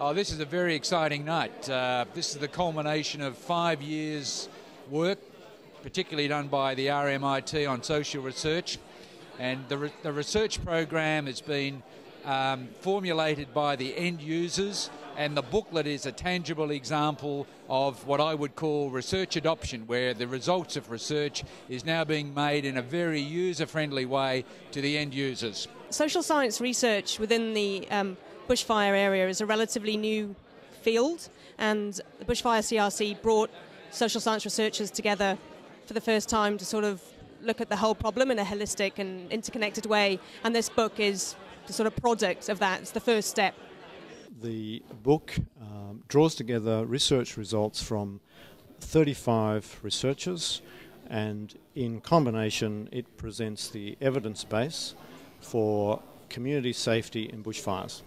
Oh, this is a very exciting night. This is the culmination of 5 years' work, particularly done by the RMIT on social research. And the research program has been formulated by the end users, and the booklet is a tangible example of what I would call research adoption, where the results of research is now being made in a very user-friendly way to the end users. Social science research within the bushfire area is a relatively new field, and the Bushfire CRC brought social science researchers together for the first time to sort of look at the whole problem in a holistic and interconnected way, and this book is the sort of product of that. It's the first step. The book draws together research results from 35 researchers, and in combination it presents the evidence base for community safety in bushfires.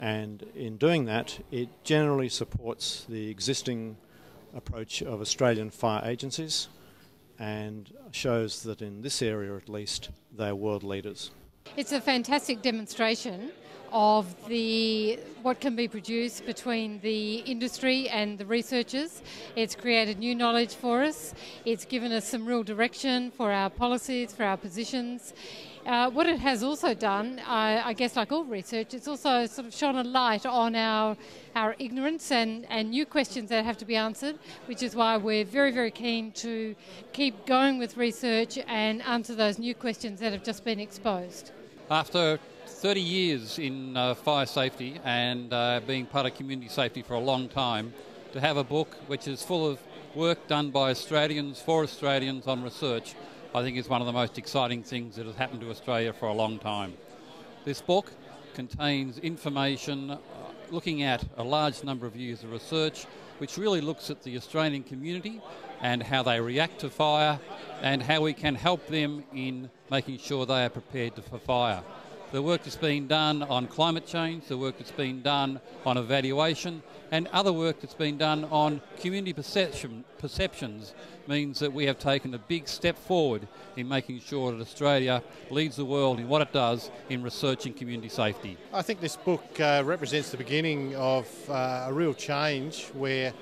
And in doing that, it generally supports the existing approach of Australian fire agencies and shows that in this area at least they're world leaders. It's a fantastic demonstration of what can be produced between the industry and the researchers. It's created new knowledge for us. It's given us some real direction for our policies, for our positions. What it has also done, I guess like all research, it's also sort of shone a light on our ignorance and new questions that have to be answered, which is why we're very, very keen to keep going with research and answer those new questions that have just been exposed. After 30 years in fire safety and being part of community safety for a long time, to have a book which is full of work done by Australians for Australians on research, I think is one of the most exciting things that has happened to Australia for a long time. This book contains information looking at a large number of years of research, which really looks at the Australian community and how they react to fire and how we can help them in making sure they are prepared for fire. The work that's been done on climate change, the work that's been done on evaluation, and other work that's been done on community perceptions means that we have taken a big step forward in making sure that Australia leads the world in what it does in researching community safety. I think this book represents the beginning of a real change where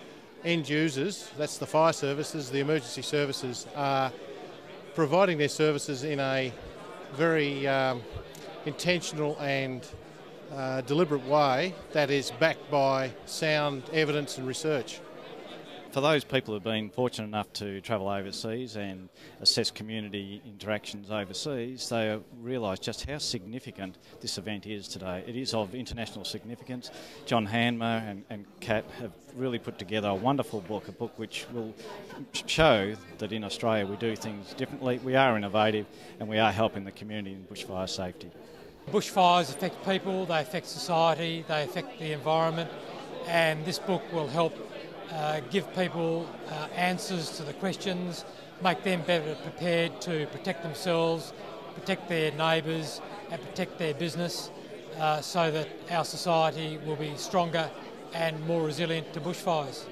end users, that's the fire services, the emergency services, are providing their services in a very intentional and deliberate way that is backed by sound evidence and research. For those people who have been fortunate enough to travel overseas and assess community interactions overseas, they realise just how significant this event is today. It is of international significance. John Hanmer and Kat have really put together a wonderful book, a book which will show that in Australia we do things differently, we are innovative, and we are helping the community in bushfire safety. Bushfires affect people, they affect society, they affect the environment, and this book will help give people answers to the questions, make them better prepared to protect themselves, protect their neighbours and protect their business, so that our society will be stronger and more resilient to bushfires.